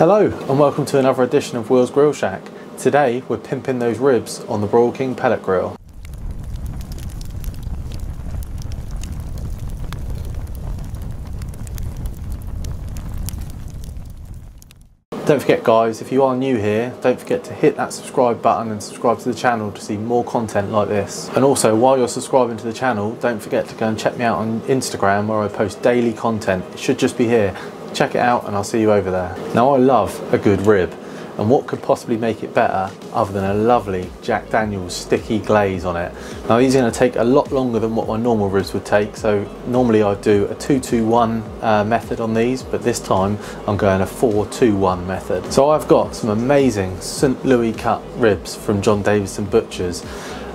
Hello and welcome to another edition of Will's Grill Shack. Today we're pimping those ribs on the Broil King pellet grill. Don't forget guys, if you are new here, don't forget to hit that subscribe button and subscribe to the channel to see more content like this. And also, while you're subscribing to the channel, don't forget to go and check me out on Instagram where I post daily content. It should just be here. Check it out and I'll see you over there. Now I love a good rib, and what could possibly make it better other than a lovely Jack Daniels sticky glaze on it. Now these are going to take a lot longer than what my normal ribs would take, so normally I do a 2-2-1 method on these, but this time I'm going a 4-2-1 method. So I've got some amazing St. Louis cut ribs from John Davidson Butchers,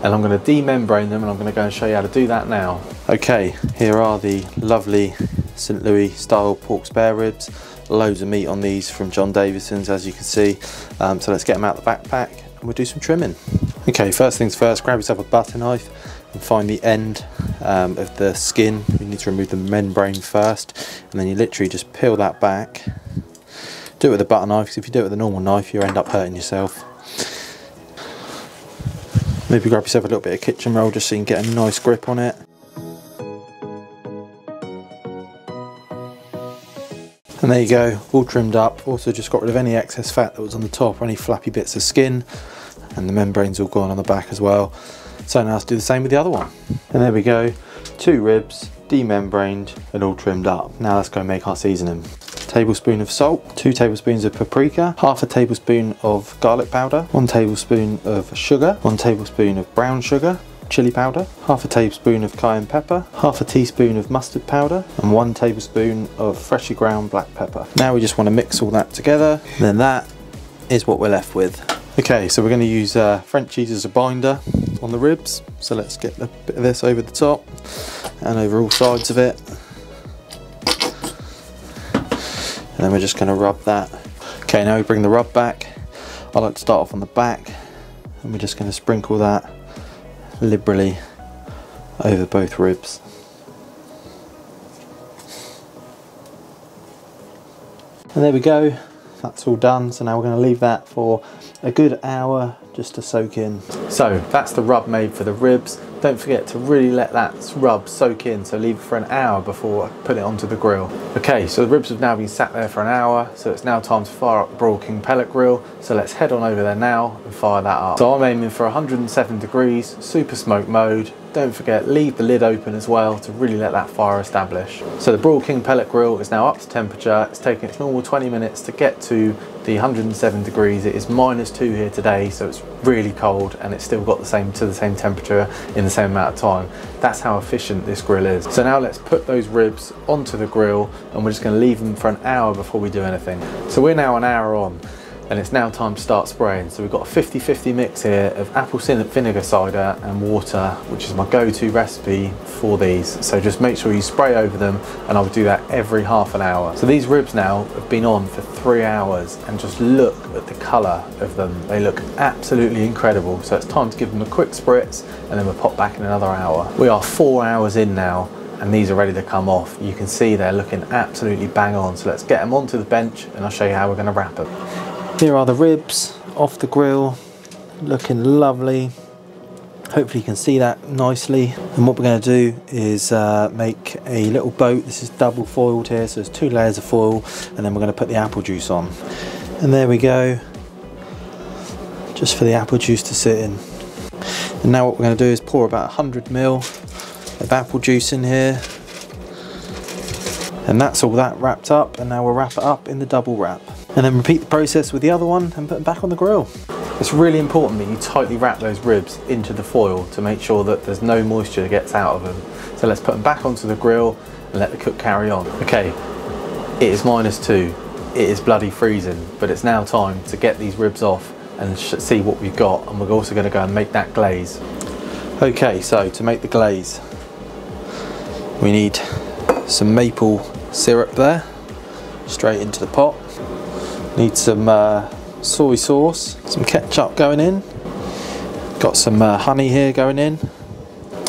and I'm going to demembrane them and I'm going to go and show you how to do that now. Okay, here are the lovely St. Louis style pork spare ribs. Loads of meat on these from John Davidson's, as you can see. So let's get them out of the backpack and we'll do some trimming. Okay, first things first, grab yourself a butter knife and find the end of the skin. You need to remove the membrane first, and then you literally just peel that back. Do it with a butter knife, because if you do it with a normal knife you end up hurting yourself. Maybe grab yourself a little bit of kitchen roll just so you can get a nice grip on it. And there you go, all trimmed up. Also just got rid of any excess fat that was on the top, any flappy bits of skin, and the membrane's all gone on the back as well. So now let's do the same with the other one. And there we go, two ribs, demembraned and all trimmed up. Now let's go make our seasoning. Tablespoon of salt, 2 tablespoons of paprika, half a tablespoon of garlic powder, 1 tablespoon of sugar, 1 tablespoon of brown sugar, chili powder, half a tablespoon of cayenne pepper, half a teaspoon of mustard powder, and 1 tablespoon of freshly ground black pepper. Now we just want to mix all that together, and then that is what we're left with. Okay, so we're going to use French cheese as a binder on the ribs, so let's get a bit of this over the top and over all sides of it, and then we're just going to rub that. Okay, now we bring the rub back. I like to start off on the back, and we're just going to sprinkle that liberally over both ribs. And there we go, that's all done. So now we're going to leave that for a good hour just to soak in. So that's the rub made for the ribs. Don't forget to really let that rub soak in, so leave it for an hour before putting it onto the grill. Okay, so the ribs have now been sat there for an hour, so it's now time to fire up the Broil King pellet grill. So let's head on over there now and fire that up. So I'm aiming for 107 degrees, super smoke mode. Don't forget, leave the lid open as well to really let that fire establish. So the Broil King pellet grill is now up to temperature. It's taken its normal 20 minutes to get to the 107 degrees. It is -2 here today, so it's really cold, and it's still got the same temperature in the same amount of time. That's how efficient this grill is. So now let's put those ribs onto the grill, and we're just going to leave them for an hour before we do anything. So we're now an hour on, and it's now time to start spraying. So we've got a 50-50 mix here of apple vinegar cider and water, which is my go-to recipe for these. So just make sure you spray over them, and I would do that every half an hour. So these ribs now have been on for 3 hours, and just look at the color of them. They look absolutely incredible. So it's time to give them a quick spritz, and then we'll pop back in another hour. We are 4 hours in now, and these are ready to come off. You can see they're looking absolutely bang on. So let's get them onto the bench, and I'll show you how we're gonna wrap them. Here are the ribs off the grill, looking lovely. Hopefully you can see that nicely. And what we're going to do is make a little boat. This is double foiled here, so there's 2 layers of foil, and then we're going to put the apple juice on. And there we go, just for the apple juice to sit in. And now what we're going to do is pour about 100 ml of apple juice in here. And that's all that wrapped up, and now we'll wrap it up in the double wrap. And then repeat the process with the other one and put them back on the grill. It's really important that you tightly wrap those ribs into the foil to make sure that there's no moisture that gets out of them. So let's put them back onto the grill and let the cook carry on. Okay, it is -2, it is bloody freezing, but it's now time to get these ribs off and see what we've got, and we're also going to go and make that glaze. Okay, so to make the glaze, we need some maple syrup there, straight into the pot. Need some soy sauce, some ketchup going in, got some honey here going in,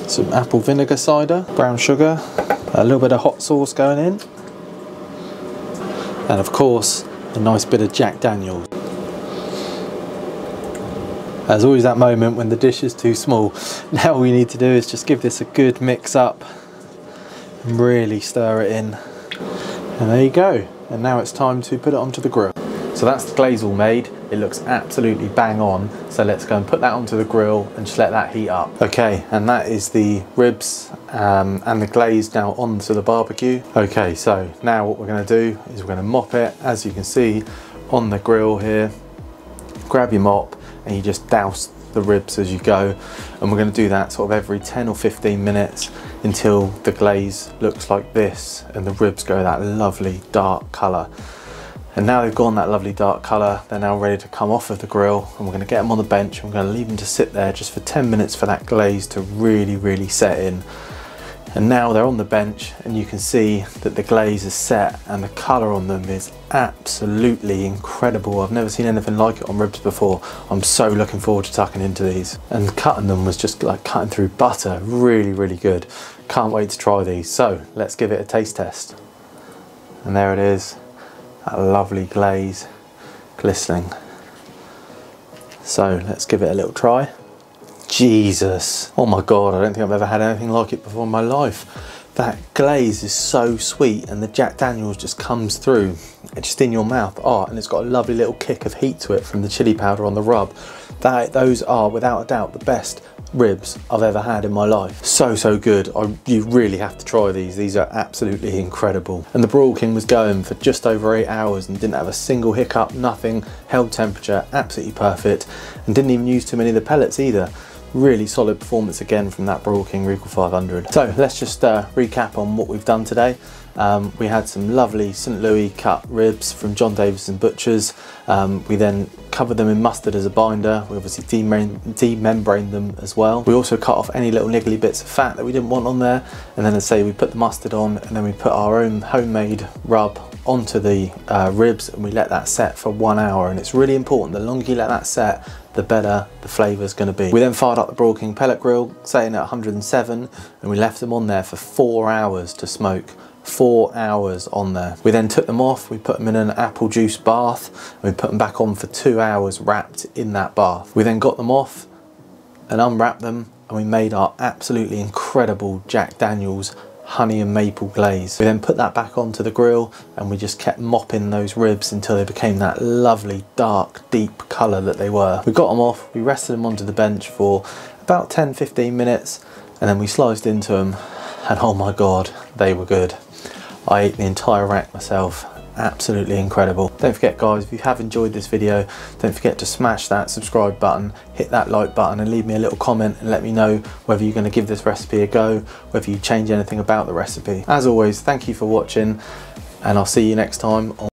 some apple vinegar cider, brown sugar, a little bit of hot sauce going in, and of course a nice bit of Jack Daniels. There's always that moment when the dish is too small. Now all you need to do is just give this a good mix up and really stir it in. And there you go. And now it's time to put it onto the grill. So that's the glaze all made. It looks absolutely bang on. So let's go and put that onto the grill and just let that heat up. Okay, and that is the ribs and the glaze now onto the barbecue. Okay, so now what we're gonna do is we're gonna mop it, as you can see, on the grill here. Grab your mop and you just douse the ribs as you go. And we're gonna do that sort of every 10 or 15 minutes until the glaze looks like this and the ribs go that lovely dark color. And now they've gone that lovely dark colour, they're now ready to come off of the grill, and we're going to get them on the bench and we're going to leave them to sit there just for 10 minutes for that glaze to really set in. And now they're on the bench and you can see that the glaze is set and the colour on them is absolutely incredible. I've never seen anything like it on ribs before. I'm so looking forward to tucking into these. And cutting them was just like cutting through butter, really good. Can't wait to try these. So let's give it a taste test. And there it is. That lovely glaze glistening. So let's give it a little try. Jesus, oh my God, I don't think I've ever had anything like it before in my life. That glaze is so sweet and the Jack Daniels just comes through. It's just in your mouth. Oh, and it's got a lovely little kick of heat to it from the chili powder on the rub. Those are without a doubt the best ribs I've ever had in my life. So good. You really have to try these. These are absolutely incredible. And the Broil King was going for just over 8 hours and didn't have a single hiccup, nothing, held temperature, absolutely perfect, and didn't even use too many of the pellets either. Really solid performance again from that Broil King Regal 500. So let's just recap on what we've done today. We had some lovely St. Louis cut ribs from John Davidson Butchers. We then covered them in mustard as a binder. We obviously demembraned them as well. We also cut off any little niggly bits of fat that we didn't want on there. And then, as I say, we put the mustard on and then we put our own homemade rub onto the ribs and we let that set for 1 hour. And it's really important, the longer you let that set, the better the flavour is going to be. We then fired up the Broil King pellet grill, setting at 107, and we left them on there for 4 hours to smoke. 4 hours on there. We then took them off, we put them in an apple juice bath, and we put them back on for 2 hours wrapped in that bath. We then got them off and unwrapped them, and we made our absolutely incredible Jack Daniels honey and maple glaze. We then put that back onto the grill and we just kept mopping those ribs until they became that lovely dark deep colour that they were. We got them off, we rested them onto the bench for about 10-15 minutes, and then we sliced into them, and oh my God, they were good. I ate the entire rack myself. Absolutely incredible. Don't forget, guys, if you have enjoyed this video, don't forget to smash that subscribe button, hit that like button, and leave me a little comment and let me know whether you're going to give this recipe a go, whether you change anything about the recipe. As always, thank you for watching, and I'll see you next time on